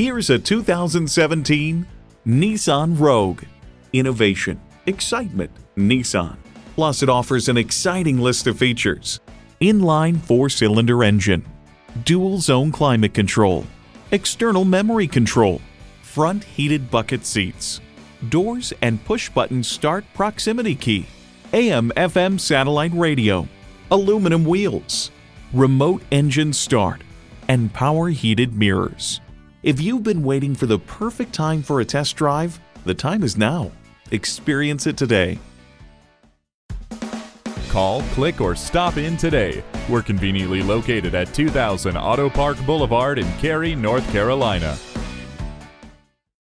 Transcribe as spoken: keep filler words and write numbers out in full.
Here's a two thousand seventeen Nissan Rogue. Innovation, excitement, Nissan. Plus, it offers an exciting list of features. Inline four-cylinder engine, dual-zone climate control, external memory control, front heated bucket seats, doors and push-button start proximity key, A M F M satellite radio, aluminum wheels, remote engine start, and power heated mirrors. If you've been waiting for the perfect time for a test drive, the time is now. Experience it today. Call, click, or stop in today. We're conveniently located at two thousand Auto Park Boulevard in Cary, North Carolina.